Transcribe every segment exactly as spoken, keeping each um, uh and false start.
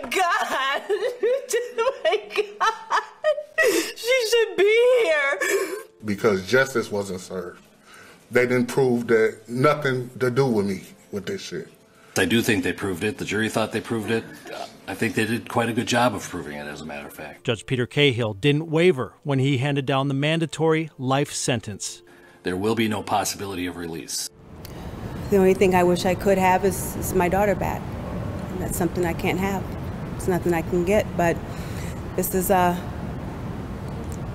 my God. Oh, my God. She should be here. Because justice wasn't served. They didn't prove that nothing to do with me with this shit. I do think they proved it. The jury thought they proved it. I think they did quite a good job of proving it, as a matter of fact. Judge Peter Cahill didn't waver when he handed down the mandatory life sentence. There will be no possibility of release. The only thing I wish I could have is, is my daughter back. And that's something I can't have. It's nothing I can get, but this is a,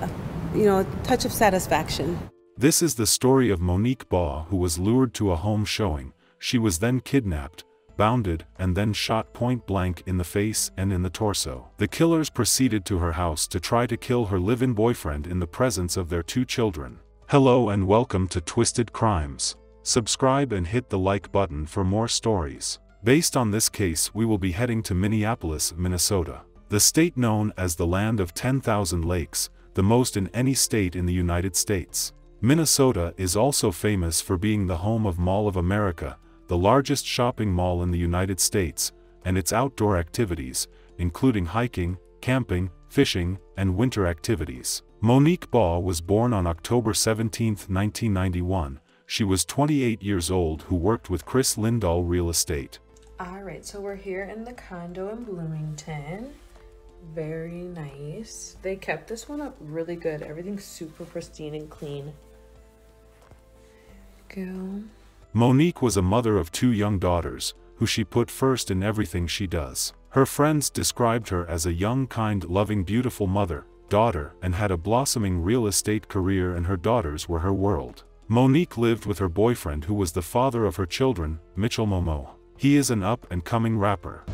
a you know, a touch of satisfaction. This is the story of Monique Baugh, who was lured to a home showing. She was then kidnapped, bounded, and then shot point-blank in the face and in the torso. The killers proceeded to her house to try to kill her live-in boyfriend in the presence of their two children. Hello and welcome to Twisted Crimes. Subscribe and hit the like button for more stories. Based on this case, we will be heading to Minneapolis, Minnesota. The state known as the land of ten thousand lakes, the most in any state in the United States. Minnesota is also famous for being the home of Mall of America, the largest shopping mall in the United States, and its outdoor activities, including hiking, camping, fishing, and winter activities. Monique Baugh was born on October seventeenth, nineteen ninety-one. She was twenty-eight years old who worked with Chris Lindahl Real Estate. All right, so we're here in the condo in Bloomington. Very nice. They kept this one up really good. Everything's super pristine and clean. Go. Monique was a mother of two young daughters, who she put first in everything she does. Her friends described her as a young, kind, loving, beautiful mother, daughter, and had a blossoming real estate career, and her daughters were her world. Monique lived with her boyfriend, who was the father of her children, Mitchell Momoh. He is an up-and-coming rapper.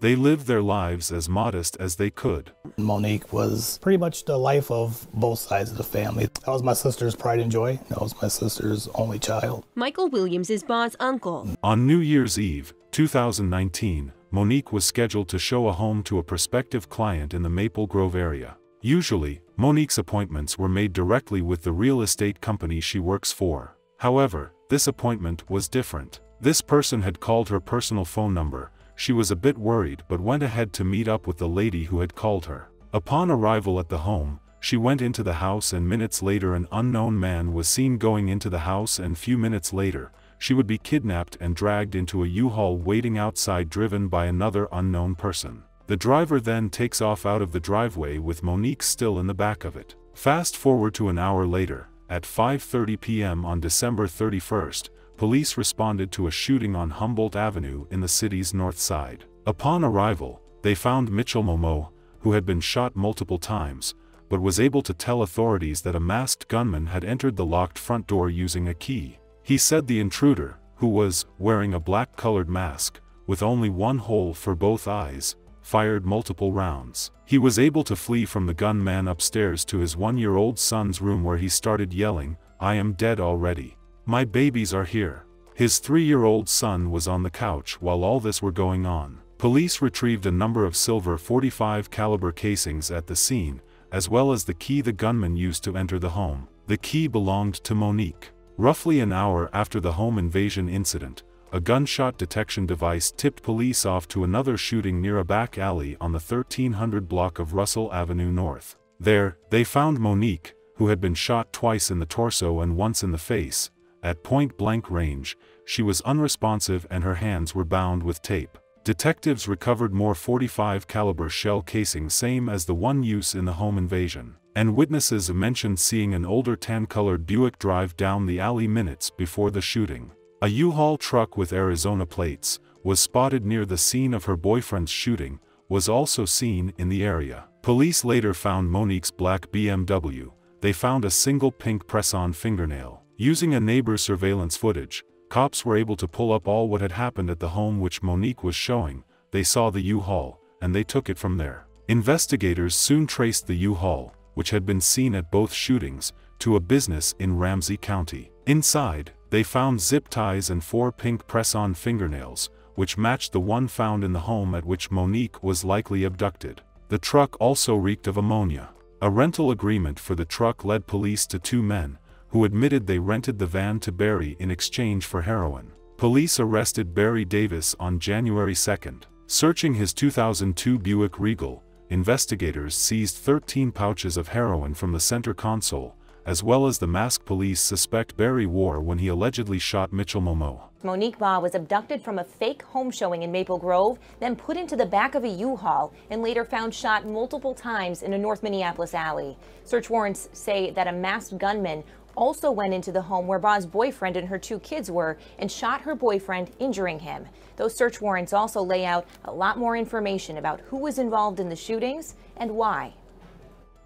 They lived their lives as modest as they could. Monique was pretty much the life of both sides of the family. That was my sister's pride and joy. That was my sister's only child. Michael Williams is Baugh's uncle. On New Year's Eve, two thousand nineteen, Monique was scheduled to show a home to a prospective client in the Maple Grove area. Usually, Monique's appointments were made directly with the real estate company she works for. However, this appointment was different. This person had called her personal phone number. She was a bit worried but went ahead to meet up with the lady who had called her. Upon arrival at the home, she went into the house, and minutes later an unknown man was seen going into the house, and few minutes later, she would be kidnapped and dragged into a U-Haul waiting outside, driven by another unknown person. The driver then takes off out of the driveway with Monique still in the back of it. Fast forward to an hour later, at five thirty p m on December thirty-first, police responded to a shooting on Humboldt Avenue in the city's north side. Upon arrival, they found Mitchell Momoh, who had been shot multiple times, but was able to tell authorities that a masked gunman had entered the locked front door using a key. He said the intruder, who was wearing a black-colored mask, with only one hole for both eyes, fired multiple rounds. He was able to flee from the gunman upstairs to his one-year-old son's room, where he started yelling, "I am dead already. My babies are here." His three-year-old son was on the couch while all this were going on. Police retrieved a number of silver forty-five caliber casings at the scene, as well as the key the gunman used to enter the home. The key belonged to Monique. Roughly an hour after the home invasion incident, a gunshot detection device tipped police off to another shooting near a back alley on the thirteen hundred block of Russell Avenue North. There, they found Monique, who had been shot twice in the torso and once in the face. At point-blank range, she was unresponsive and her hands were bound with tape. Detectives recovered more forty-five caliber shell casings, same as the one used in the home invasion, and witnesses mentioned seeing an older tan-colored Buick drive down the alley minutes before the shooting. A U-Haul truck with Arizona plates was spotted near the scene of her boyfriend's shooting, was also seen in the area. Police later found Monique's black B M W. They found a single pink press-on fingernail. Using a neighbor's surveillance footage, cops were able to pull up all what had happened at the home which Monique was showing. They saw the U-Haul, and they took it from there. Investigators soon traced the U-Haul, which had been seen at both shootings, to a business in Ramsey County. Inside, They found zip ties and four pink press-on fingernails, which matched the one found in the home at which Monique was likely abducted. The truck also reeked of ammonia. A rental agreement for the truck led police to two men, who admitted they rented the van to Berry in exchange for heroin. Police arrested Berry Davis on January second. Searching his two thousand two Buick Regal, investigators seized thirteen pouches of heroin from the center console, as well as the mask police suspect Berry wore when he allegedly shot Mitchell Momoh. Monique Baugh was abducted from a fake home showing in Maple Grove, then put into the back of a U-Haul, and later found shot multiple times in a North Minneapolis alley. Search warrants say that a masked gunman also went into the home where Baugh's boyfriend and her two kids were and shot her boyfriend, injuring him. Those search warrants also lay out a lot more information about who was involved in the shootings and why.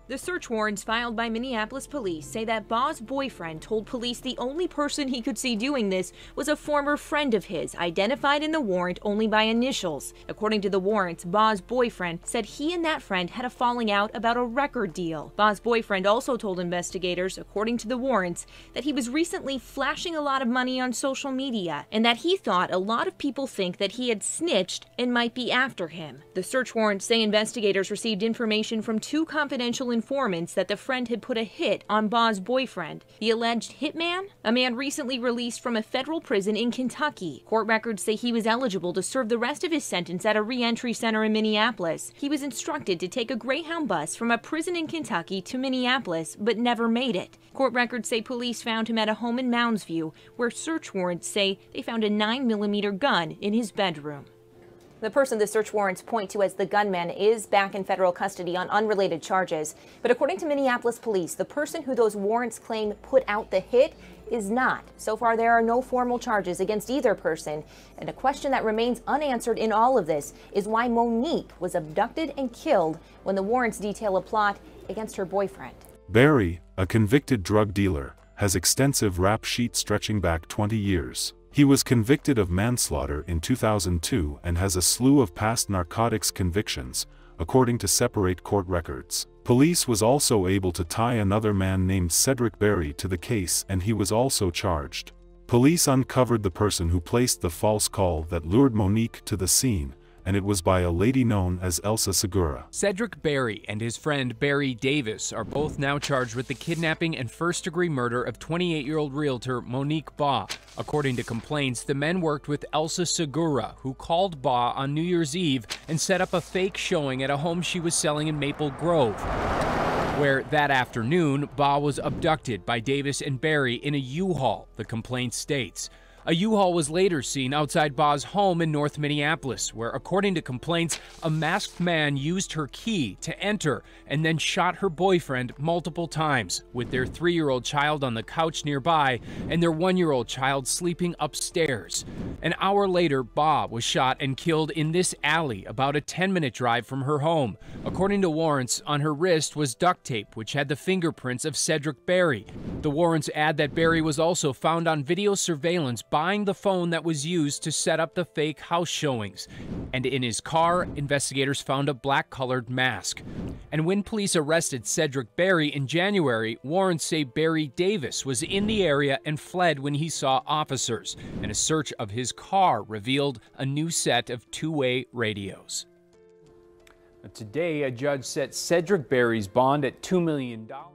The search warrants filed by Minneapolis police say that Baugh's boyfriend told police the only person he could see doing this was a former friend of his, identified in the warrant only by initials. According to the warrants, Baugh's boyfriend said he and that friend had a falling out about a record deal. Baugh's boyfriend also told investigators, according to the warrants, that he was recently flashing a lot of money on social media and that he thought a lot of people think that he had snitched and might be after him. The search warrants say investigators received information from two confidential informants that the friend had put a hit on Baugh's boyfriend, the alleged hitman, a man recently released from a federal prison in Kentucky. Court records say he was eligible to serve the rest of his sentence at a re-entry center in Minneapolis. He was instructed to take a Greyhound bus from a prison in Kentucky to Minneapolis, but never made it. Court records say police found him at a home in Mounds View, where search warrants say they found a nine millimeter gun in his bedroom. The person the search warrants point to as the gunman is back in federal custody on unrelated charges. But according to Minneapolis police, the person who those warrants claim put out the hit is not. So far, there are no formal charges against either person. And a question that remains unanswered in all of this is why Monique was abducted and killed when the warrants detail a plot against her boyfriend. Berry, a convicted drug dealer, has extensive rap sheet stretching back twenty years. He was convicted of manslaughter in two thousand two and has a slew of past narcotics convictions, according to separate court records. Police was also able to tie another man named Cedric Berry to the case, and he was also charged. Police uncovered the person who placed the false call that lured Monique to the scene, and it was by a lady known as Elsa Segura. Cedric Berry and his friend Berry Davis are both now charged with the kidnapping and first-degree murder of twenty-eight-year-old realtor Monique Baugh. According to complaints, the men worked with Elsa Segura, who called Baugh on New Year's Eve and set up a fake showing at a home she was selling in Maple Grove, where that afternoon Baugh was abducted by Davis and Berry in a U-Haul, the complaint states. A U-Haul was later seen outside Baugh's home in North Minneapolis, where, according to complaints, a masked man used her key to enter and then shot her boyfriend multiple times, with their three-year-old child on the couch nearby and their one-year-old child sleeping upstairs. An hour later, Baugh was shot and killed in this alley, about a ten-minute drive from her home. According to warrants, on her wrist was duct tape, which had the fingerprints of Cedric Berry. The warrants add that Berry was also found on video surveillance buying the phone that was used to set up the fake house showings. And in his car, investigators found a black-colored mask. And when police arrested Cedric Berry in January, warrants say Berry Davis was in the area and fled when he saw officers. And a search of his car revealed a new set of two-way radios. Today, a judge set Cedric Berry's bond at two million dollars.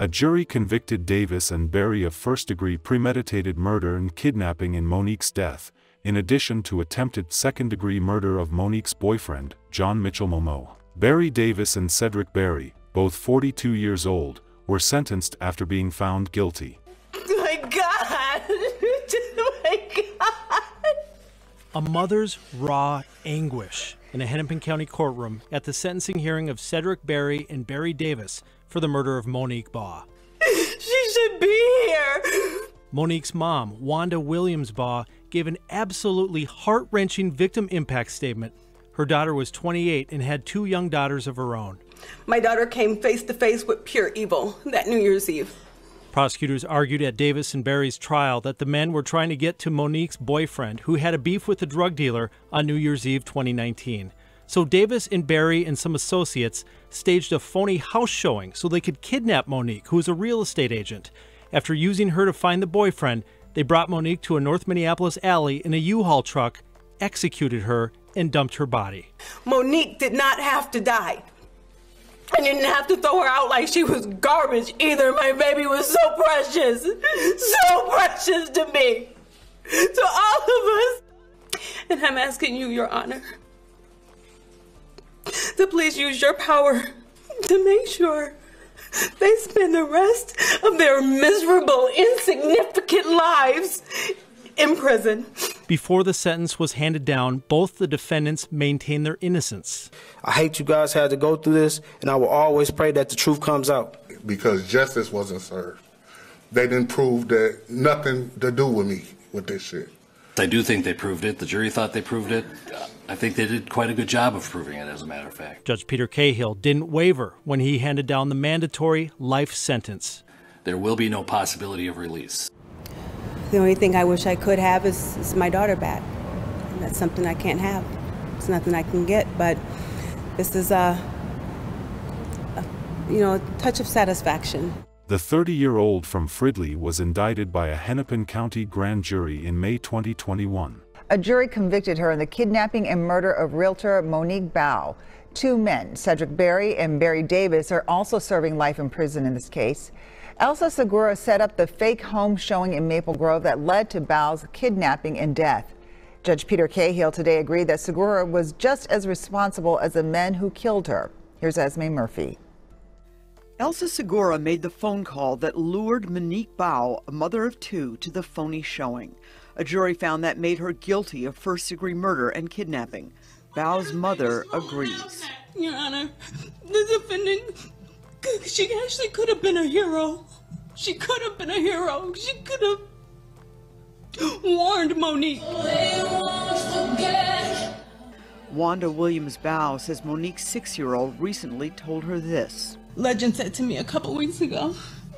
A jury convicted Davis and Berry of first-degree premeditated murder and kidnapping in Monique's death, in addition to attempted second-degree murder of Monique's boyfriend, John Mitchell Momoh. Berry Davis and Cedric Berry, both forty-two years old, were sentenced after being found guilty. Oh my God! Oh my God! A mother's raw anguish in a Hennepin County courtroom at the sentencing hearing of Cedric Berry and Berry Davis for the murder of Monique Baugh. She should be here. Monique's mom, Wanda Williams-Baugh, gave an absolutely heart-wrenching victim impact statement. Her daughter was twenty-eight and had two young daughters of her own. My daughter came face to face with pure evil that New Year's Eve. Prosecutors argued at Davis and Berry's trial that the men were trying to get to Monique's boyfriend, who had a beef with a drug dealer on New Year's Eve twenty nineteen. So Davis and Berry and some associates staged a phony house showing so they could kidnap Monique, who was a real estate agent. After using her to find the boyfriend, They brought Monique to a North Minneapolis alley in a U-Haul truck, executed her, and dumped her body. Monique did not have to die. I didn't have to throw her out like she was garbage either. My baby was so precious, so precious to me, to all of us. And I'm asking you, Your Honor, to please use your power to make sure they spend the rest of their miserable, insignificant lives in prison. Before the sentence was handed down, both the defendants maintained their innocence. I hate you guys had to go through this, and I will always pray that the truth comes out. Because justice wasn't served. They didn't prove that nothing to do with me with this shit. I do think they proved it. The jury thought they proved it. I think they did quite a good job of proving it, as a matter of fact. Judge Peter Cahill didn't waver when he handed down the mandatory life sentence. There will be no possibility of release. The only thing I wish I could have is, is my daughter back. And that's something I can't have. It's nothing I can get, but this is a, a you know, a touch of satisfaction. The thirty-year-old from Fridley was indicted by a Hennepin County grand jury in May twenty twenty-one. A jury convicted her in the kidnapping and murder of realtor Monique Baugh. Two men, Cedric Berry and Barry Davis, are also serving life in prison in this case. Elsa Segura set up the fake home showing in Maple Grove that led to Baugh's kidnapping and death. Judge Peter Cahill today agreed that Segura was just as responsible as the men who killed her. Here's Esme Murphy. Elsa Segura made the phone call that lured Monique Baugh, a mother of two, to the phony showing. A jury found that made her guilty of first-degree murder and kidnapping. Baugh's mother agrees. Your Honor, the defendant, she actually could have been a hero. She could have been a hero. She could have warned Monique. Wanda Williams-Baugh says Monique's six-year-old recently told her this. Legend said to me a couple weeks ago,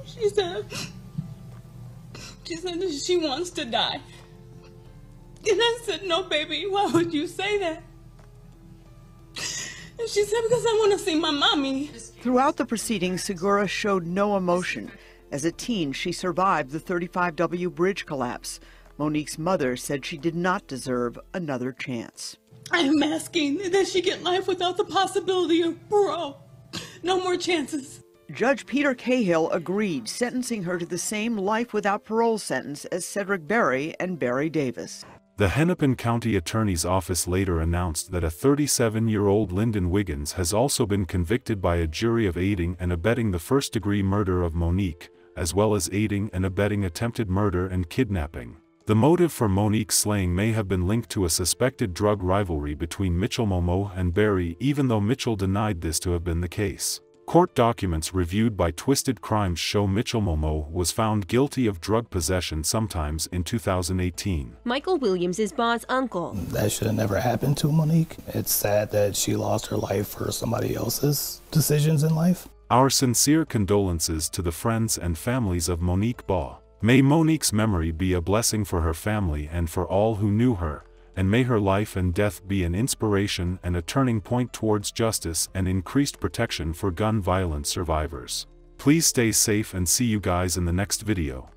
she said, she said that she wants to die. And I said, no, baby, why would you say that? And she said, because I want to see my mommy. Throughout the proceedings, Segura showed no emotion. As a teen, she survived the thirty-five W bridge collapse. Monique's mother said she did not deserve another chance. I'm asking that she get life without the possibility of parole. No more chances. Judge Peter Cahill agreed, sentencing her to the same life without parole sentence as Cedric Berry and Barry Davis. The Hennepin County Attorney's Office later announced that a thirty-seven-year-old Lyndon Wiggins has also been convicted by a jury of aiding and abetting the first-degree murder of Monique, as well as aiding and abetting attempted murder and kidnapping. The motive for Monique's slaying may have been linked to a suspected drug rivalry between Mitchell Momoh and Berry, even though Mitchell denied this to have been the case. Court documents reviewed by Twisted Crimes show Mitchell Momoh was found guilty of drug possession sometimes in two thousand eighteen. Michael Williams is Baugh's uncle. That should have never happened to Monique. It's sad that she lost her life for somebody else's decisions in life. Our sincere condolences to the friends and families of Monique Baugh. May Monique's memory be a blessing for her family and for all who knew her, and may her life and death be an inspiration and a turning point towards justice and increased protection for gun violence survivors. Please stay safe and see you guys in the next video.